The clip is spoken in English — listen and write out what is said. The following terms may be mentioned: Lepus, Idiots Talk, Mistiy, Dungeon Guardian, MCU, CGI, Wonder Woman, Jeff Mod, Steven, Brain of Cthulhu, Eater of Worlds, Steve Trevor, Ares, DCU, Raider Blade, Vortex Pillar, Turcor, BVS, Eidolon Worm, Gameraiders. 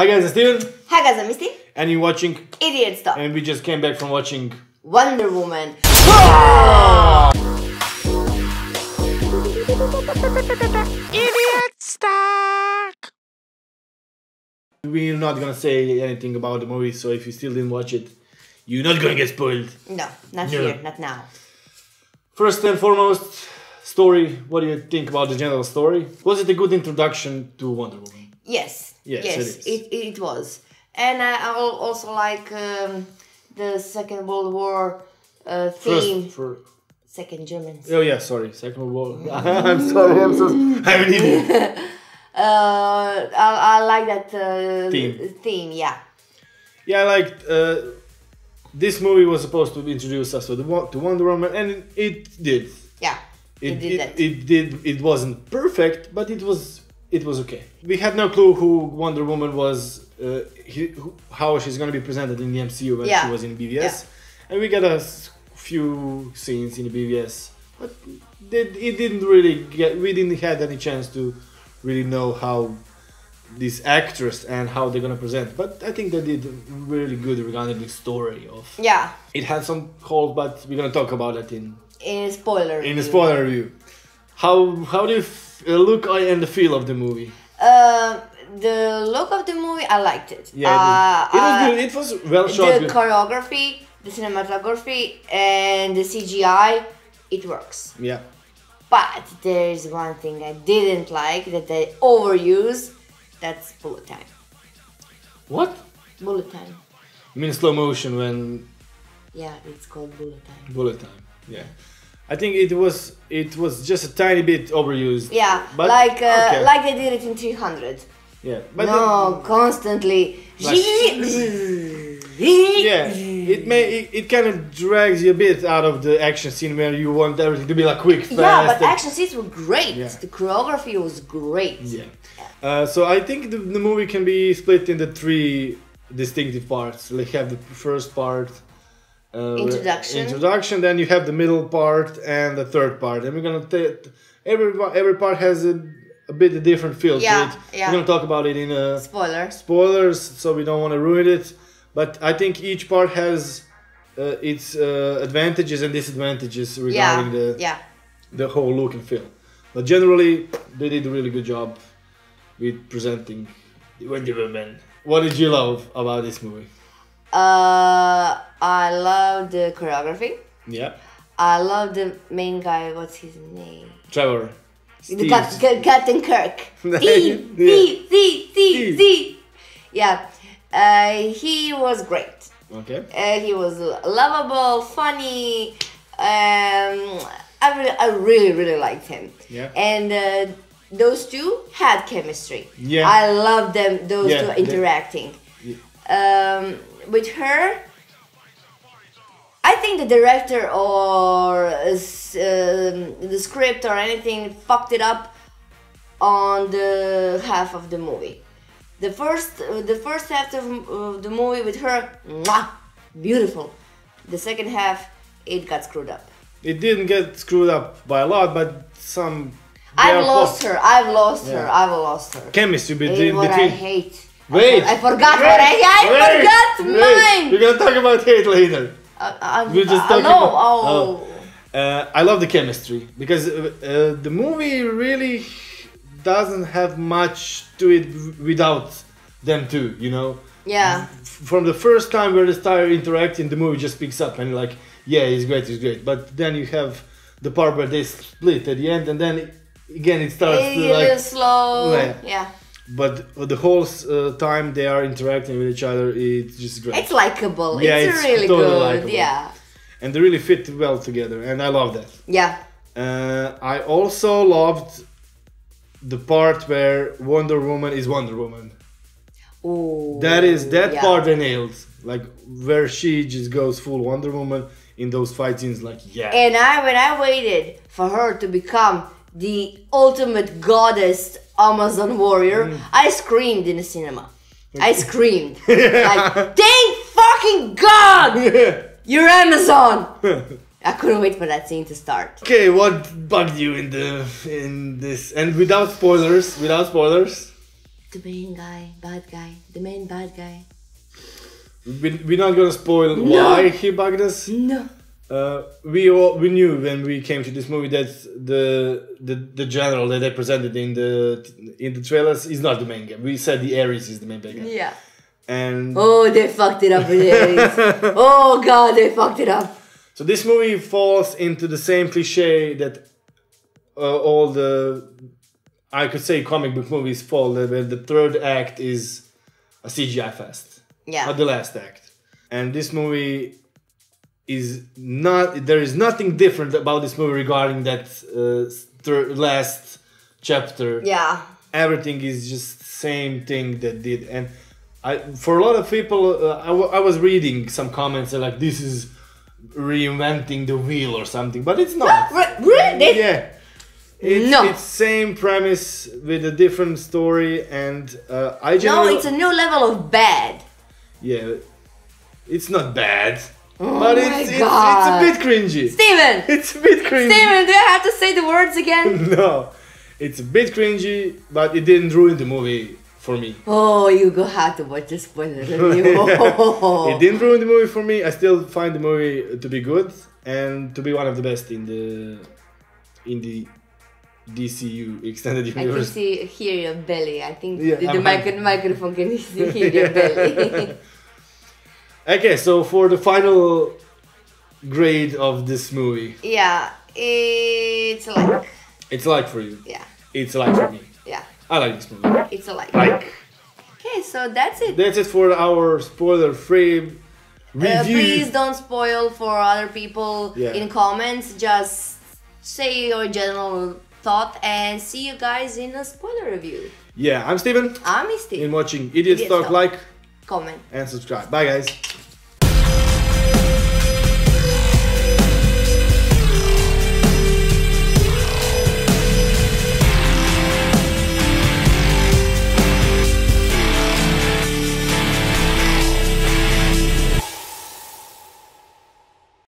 Hi guys, I'm Steven. Hi guys, I'm Misty. And you're watching Idiots Talk. And we just came back from watching Wonder Woman. Idiots Talk. We're not gonna say anything about the movie, so if you still didn't watch it, you're not gonna get spoiled. No, not here, not now. First and foremost, story. What do you think about the general story? Was it a good introduction to Wonder Woman? Yes, it was. And I also like the Second World War theme. Second World War. I'm an idiot. I like that theme, yeah. Yeah, I liked... this movie was supposed to introduce us to Wonder Woman, and it did. Yeah, it did. It wasn't perfect, but it was... It was okay. We had no clue who Wonder Woman was, how she's gonna be presented in the MCU when she was in BVS, and we got a few scenes in the BVS, but we didn't have any chance to really know how this actress and how they're gonna present. But I think they did really good regarding the story of. Yeah. It had some holes, but we're gonna talk about that in a spoiler review. How do you look and the feel of the movie? The look of the movie, I liked it. Yeah, it was good. It was well shot. The choreography, the cinematography, and the CGI, it works. Yeah. But there is one thing I didn't like that they overuse. That's bullet time. What? Bullet time. You mean slow motion when? Yeah, it's called bullet time. Bullet time. Yeah. I think it was just a tiny bit overused. Yeah, but like they did it in 300. Yeah, but no, constantly. Like, yeah, it kind of drags you a bit out of the action scene where you want everything to be like quick, fast. Yeah, but action scenes were great. Yeah. The choreography was great. Yeah. So I think the movie can be split into three distinctive parts. Like have the first part. Introduction. Then you have the middle part and the third part, and we're gonna every part has a bit of different feel. Yeah, to it. Yeah. We're gonna talk about it in a spoilers, so we don't want to ruin it. But I think each part has its advantages and disadvantages regarding the whole look and feel. But generally, they did a really good job with presenting Wonder Woman. What did you love about this movie? I love the choreography. Yeah. I love the main guy. What's his name? Trevor. The Captain Kirk. Steve. Yeah. He was great. Okay. He was lovable, funny. I really liked him. Yeah. And those two had chemistry. Yeah. I love them. Those two interacting. Yeah. With her, I think the director or the script or anything fucked it up on the half of the movie. The first half of the movie with her, beautiful. The second half, it got screwed up. It didn't get screwed up by a lot, but some. I've lost her. Chemistry between. What I hate. Wait! I forgot mine! We're gonna talk about hate later. I love the chemistry because the movie really doesn't have much to it without them two, you know? Yeah. From the first time where they start interacting, the movie just picks up and like, yeah, he's great. But then you have the part where they split at the end and then again it starts to like... slow. Like, yeah. But the whole time they are interacting with each other, it's just great. It's likable. Yeah, it's really totally good. Likeable. Yeah. And they really fit well together, and I love that. Yeah. I also loved the part where Wonder Woman is Wonder Woman. Ooh. That part they nailed. Like where she just goes full Wonder Woman in those fight scenes. Like And when I waited for her to become the ultimate goddess. Amazon warrior, I screamed in the cinema. I screamed like, thank fucking God, you're Amazon. I couldn't wait for that scene to start. Okay, what bugged you in this? And without spoilers, the main guy, the main bad guy. We're not gonna spoil why he bugged us. No. We knew when we came to this movie that the general that they presented in the trailers is not the main guy. We said the Ares is the main bad guy. Yeah. And oh, they fucked it up with the Ares. Oh god, they fucked it up. So this movie falls into the same cliche that all the, I could say, comic book movies fall, where the third act is a CGI fest. Yeah. Not the last act. And this movie is not, there is nothing different about this movie regarding that last chapter. Yeah. Everything is just same thing that did. And for a lot of people, I was reading some comments like, this is reinventing the wheel or something, but it's not. Really? Yeah. It's same premise with a different story, and no, it's a new level of bad. Yeah, it's not bad, but it's a bit cringy. Steven! It's a bit cringy. Steven, do I have to say the words again? No, it's a bit cringy, but it didn't ruin the movie for me. Oh, you go have to watch the spoiler review. Yeah. It didn't ruin the movie for me. I still find the movie to be good and to be one of the best in the DCU extended universe. I can see hear your belly. I think the microphone can hear your belly. Okay, so for the final grade of this movie. Yeah, it's a like. It's a like for you. Yeah. It's a like for me. Yeah. I like this movie. It's a like. Okay, so that's it. That's it for our spoiler-free review. Please don't spoil for other people in comments. Just say your general thought, and see you guys in a spoiler review. Yeah, I'm Steven. I'm Misty. And watching Idiots Talk. Like, comment, and subscribe. Bye, guys.